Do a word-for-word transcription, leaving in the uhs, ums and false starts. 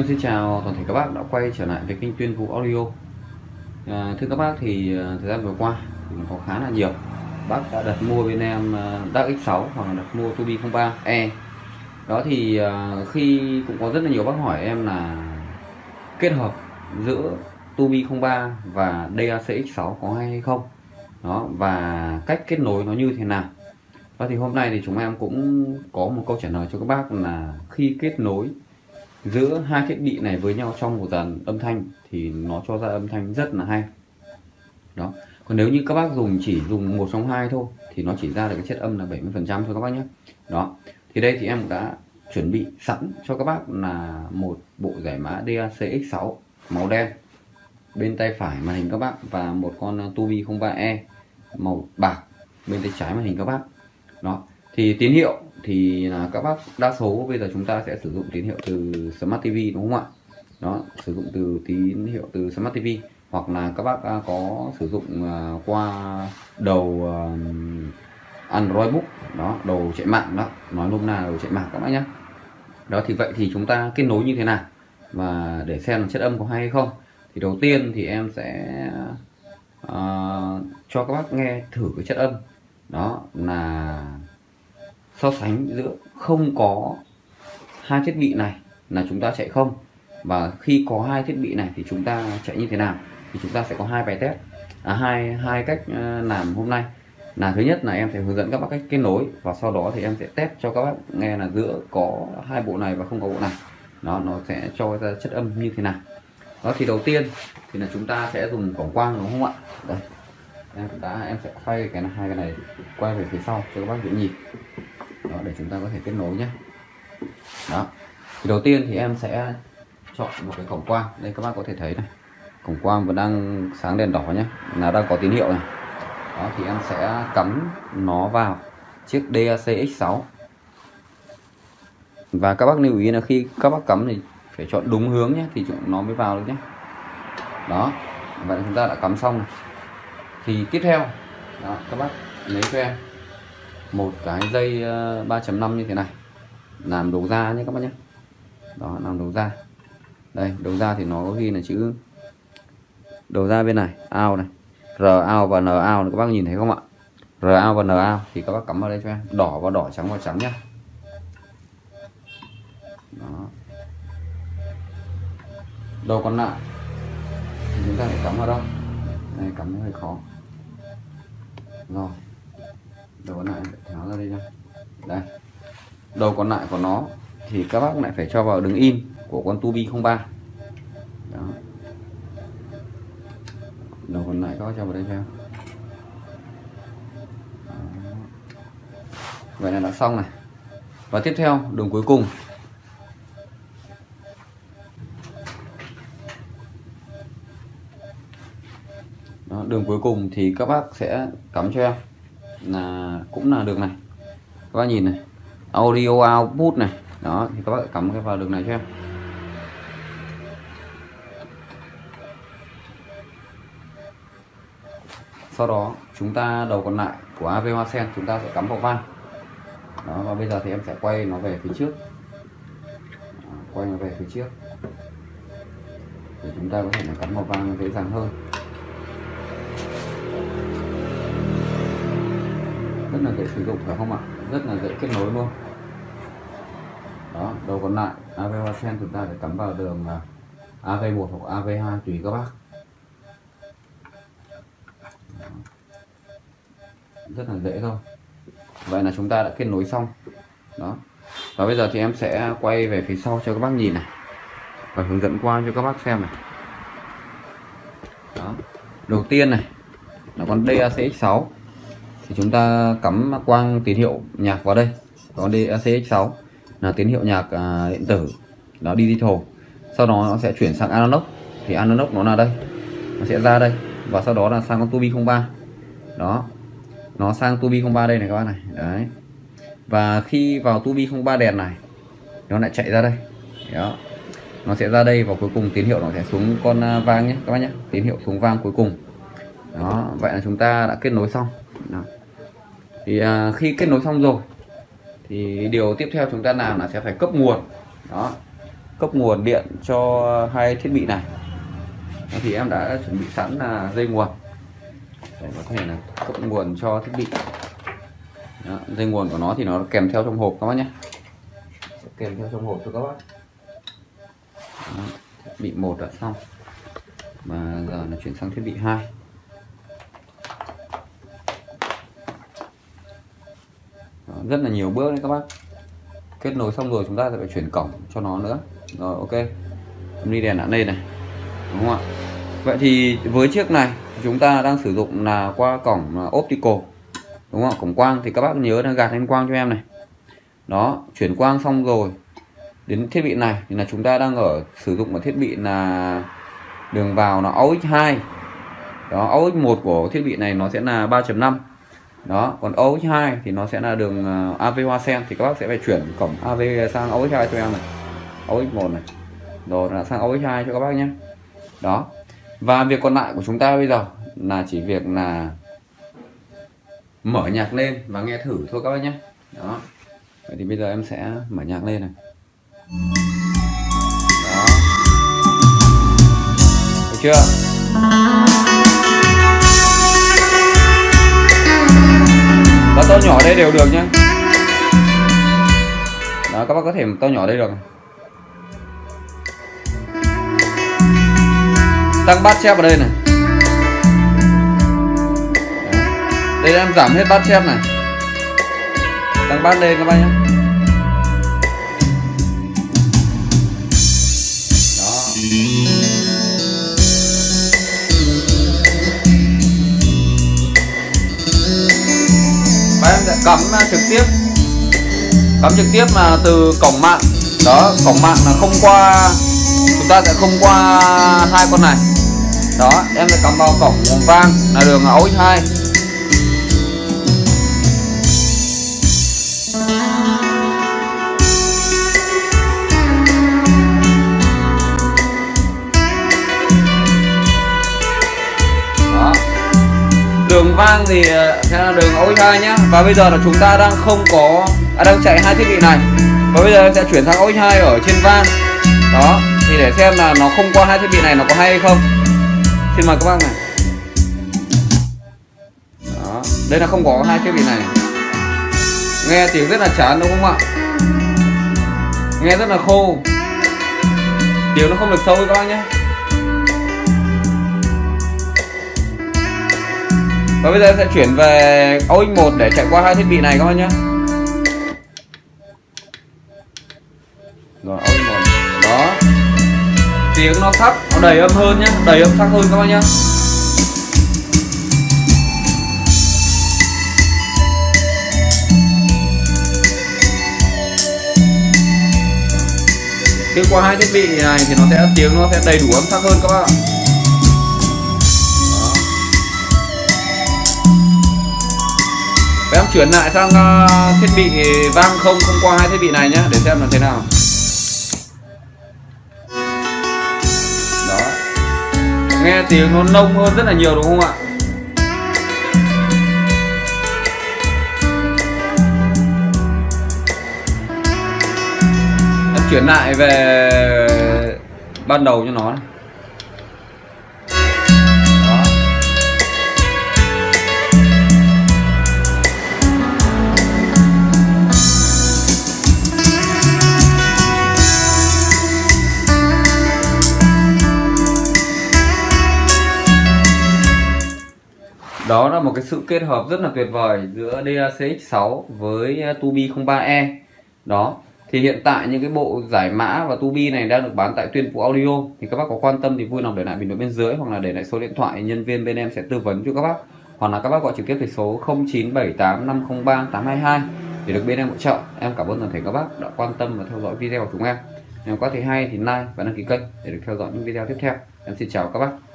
Em xin chào toàn thể các bác đã quay trở lại với kênh Tuyên Phú Audio. à, Thưa các bác, thì thời gian vừa qua thì có khá là nhiều bác đã đặt mua bên em DAC X sáu hoặc là đặt mua TUBI không ba E. Đó thì khi cũng có rất là nhiều bác hỏi em là kết hợp giữa TUBI không ba và DAC X sáu có hay hay không, đó và cách kết nối nó như thế nào. Đó thì hôm nay thì chúng em cũng có một câu trả lời cho các bác là khi kết nối giữa hai thiết bị này với nhau trong một dàn âm thanh thì nó cho ra âm thanh rất là hay. Đó. Còn nếu như các bác dùng chỉ dùng một trong hai thôi thì nó chỉ ra được cái chất âm là bảy mươi phần trăm thôi các bác nhé. Đó. Thì đây thì em đã chuẩn bị sẵn cho các bác là một bộ giải mã DAC X sáu màu đen bên tay phải màn hình các bác và một con TUBI không ba E màu bạc bên tay trái màn hình các bác. Đó. Thì tín hiệu thì là các bác đa số bây giờ chúng ta sẽ sử dụng tín hiệu từ Smart ti vi, đúng không ạ? Đó, sử dụng từ tín hiệu từ Smart ti vi hoặc là các bác có sử dụng qua đầu Android Book, đó, đầu chạy mạng đó, nói nôm na đầu chạy mạng các bác nhé. Đó thì vậy thì chúng ta kết nối như thế nào và để xem chất âm có hay hay không. Thì đầu tiên thì em sẽ uh, cho các bác nghe thử cái chất âm, đó là so sánh giữa không có hai thiết bị này là chúng ta chạy không, và khi có hai thiết bị này thì chúng ta chạy như thế nào. Thì chúng ta sẽ có hai bài test, à, hai hai cách làm hôm nay. Là thứ nhất là em sẽ hướng dẫn các bác cách kết nối, và sau đó thì em sẽ test cho các bác nghe là giữa có hai bộ này và không có bộ này đó nó sẽ cho ra chất âm như thế nào. Đó thì đầu tiên thì là chúng ta sẽ dùng cổng quang, đúng không ạ? Đây, em đã em sẽ quay cái này, hai cái này quay về phía sau cho các bác dễ nhìn. Đó, để chúng ta có thể kết nối nhé. Đó. Thì đầu tiên thì em sẽ chọn một cái cổng quang. Đây các bác có thể thấy này, cổng quang vẫn đang sáng đèn đỏ nhé, là đang có tín hiệu này. Đó thì em sẽ cắm nó vào chiếc DAC X sáu. Và các bác lưu ý là khi các bác cắm thì phải chọn đúng hướng nhé, thì nó mới vào được nhé. Đó. Vậy chúng ta đã cắm xong này. Thì tiếp theo, đó, các bác lấy cho em một cái dây ba chấm năm như thế này, làm đầu ra nhé các bác nhé. Đó, làm đầu ra. Đây, đầu ra thì nó có ghi là chữ đầu ra bên này, out này, R out và N out, các bác nhìn thấy không ạ? R out và N out thì các bác cắm vào đây cho em, đỏ vào đỏ, trắng vào trắng nhé. Đó. Đầu còn lại thì chúng ta phải cắm vào đâu? Đây, cắm nó hơi khó. Rồi. Đầu còn lại tháo ra đây nha. Đây. Đầu còn lại của nó thì các bác lại phải cho vào đường in của con TUBI không ba. Đó. Đầu còn lại các bác cho vào đây theo. Vậy là đã xong này. Và tiếp theo đường cuối cùng. Đó, đường cuối cùng thì các bác sẽ cắm cho em là cũng là đường này, các bác nhìn này, audio output này. Đó thì các bác cắm cái vào đường này cho em. Sau đó chúng ta đầu còn lại của a vê Hoa Sen chúng ta sẽ cắm vào van. Đó, và bây giờ thì em sẽ quay nó về phía trước. Đó, quay nó về phía trước để chúng ta có thể là cắm vào van dễ dàng hơn. Rất là dễ sử dụng phải không ạ? Rất là dễ kết nối luôn. Đó, đầu còn lại a vê Hoa Sen chúng ta sẽ cắm vào đường a vê một hoặc a vê hai tùy các bác. Đó. Rất là dễ thôi. Vậy là chúng ta đã kết nối xong. Đó. Và bây giờ thì em sẽ quay về phía sau cho các bác nhìn này, và hướng dẫn qua cho các bác xem này. Đó. Đầu tiên này là con DAC X sáu. Thì chúng ta cắm quang tín hiệu nhạc vào đây. Còn DAC X sáu là tín hiệu nhạc à, điện tử, nó digital. Sau đó nó sẽ chuyển sang analog. Thì analog nó là đây, nó sẽ ra đây. Và sau đó là sang con TUBI không ba. Đó, nó sang TUBI không ba đây này các bạn này. Đấy. Và khi vào TUBI không ba đèn này, nó lại chạy ra đây. Đó, nó sẽ ra đây và cuối cùng tín hiệu nó sẽ xuống con vang nhé các bác nhé. Tín hiệu xuống vang cuối cùng. Đó, vậy là chúng ta đã kết nối xong. Đó. Thì à, khi kết nối xong rồi thì điều tiếp theo chúng ta làm là sẽ phải cấp nguồn. Đó, cấp nguồn điện cho hai thiết bị này. Thì em đã chuẩn bị sẵn là dây nguồn để có thể là cấp nguồn cho thiết bị. Đó, dây nguồn của nó thì nó kèm theo trong hộp các bác nhé, kèm theo trong hộp cho các bác. Đó, thiết bị một đã xong mà giờ là chuyển sang thiết bị hai. Đó, rất là nhiều bước đấy các bác. Kết nối xong rồi chúng ta sẽ phải chuyển cổng cho nó nữa. Rồi ok, em đi đèn ở đây này, đúng không ạ? Vậy thì với chiếc này chúng ta đang sử dụng là qua cổng optical, đúng không? Cổng quang thì các bác nhớ là gạt lên quang cho em này. Đó, chuyển quang xong rồi đến thiết bị này thì là chúng ta đang ở sử dụng một thiết bị là đường vào là ô ích hai. Đó, ô ích một của thiết bị này nó sẽ là ba chấm năm. Đó, còn ô ích hai thì nó sẽ là đường a vê hoa sen, thì các bác sẽ phải chuyển cổng a vê sang ô ích hai cho em này. ô ích một này. Rồi là sang ô ích hai cho các bác nhé. Đó. Và việc còn lại của chúng ta bây giờ là chỉ việc là mở nhạc lên và nghe thử thôi các bác nhé. Đó. Vậy thì bây giờ em sẽ mở nhạc lên này. Đó. Được chưa? Và to nhỏ đây đều được nhé. Đó, các bác có thể to nhỏ đây được. Tăng bát chép vào đây này. Đây em giảm hết bát chép này. Tăng bát lên các bác nhé. Đó. Và em sẽ cắm trực tiếp. Cắm trực tiếp là từ cổng mạng. Đó, cổng mạng là không qua, chúng ta sẽ không qua hai con này. Đó, em sẽ cắm vào cổng vang là đường ô ích hai. Đó. Đường vang thì sẽ là đường ô ích hai nhé. Và bây giờ là chúng ta đang không có à, đang chạy hai thiết bị này. Và bây giờ em sẽ chuyển sang ô ích hai ở trên vang. Đó, thì để xem là nó không qua hai thiết bị này nó có hay hay không. Xin mời các bác này. Đó, đây là không có hai thiết bị này. Nghe tiếng rất là chán đúng không ạ? Nghe rất là khô. Tiếng nó không được sâu các bác nhé. Và bây giờ sẽ chuyển về ô ích một để chạy qua hai thiết bị này các bác nhé. Rồi ô ích một. Đó, tiếng nó sắc, nó đầy âm hơn nhé, đầy âm sắc hơn các bác nhé. Đi qua hai thiết bị này thì nó sẽ tiếng nó sẽ đầy đủ âm sắc hơn các bác ạ. Em chuyển lại sang thiết bị vang không không qua hai thiết bị này nhé, để xem là thế nào. Nghe tiếng nó nông hơn rất là nhiều đúng không ạ? Em chuyển lại về ban đầu cho nó. Đó. Đó là một cái sự kết hợp rất là tuyệt vời giữa đê a xê ích sáu với TUBI không ba E. Đó, thì hiện tại những cái bộ giải mã và TUBI này đang được bán tại Tuyên Phú Audio. Thì các bác có quan tâm thì vui lòng để lại bình luận bên dưới, hoặc là để lại số điện thoại, nhân viên bên em sẽ tư vấn cho các bác. Hoặc là các bác gọi trực tiếp về số không chín bảy tám năm không ba tám hai hai để được bên em hỗ trợ. Em cảm ơn toàn thể các bác đã quan tâm và theo dõi video của chúng em. Nếu có thấy hay thì like và đăng ký kênh để được theo dõi những video tiếp theo. Em xin chào các bác.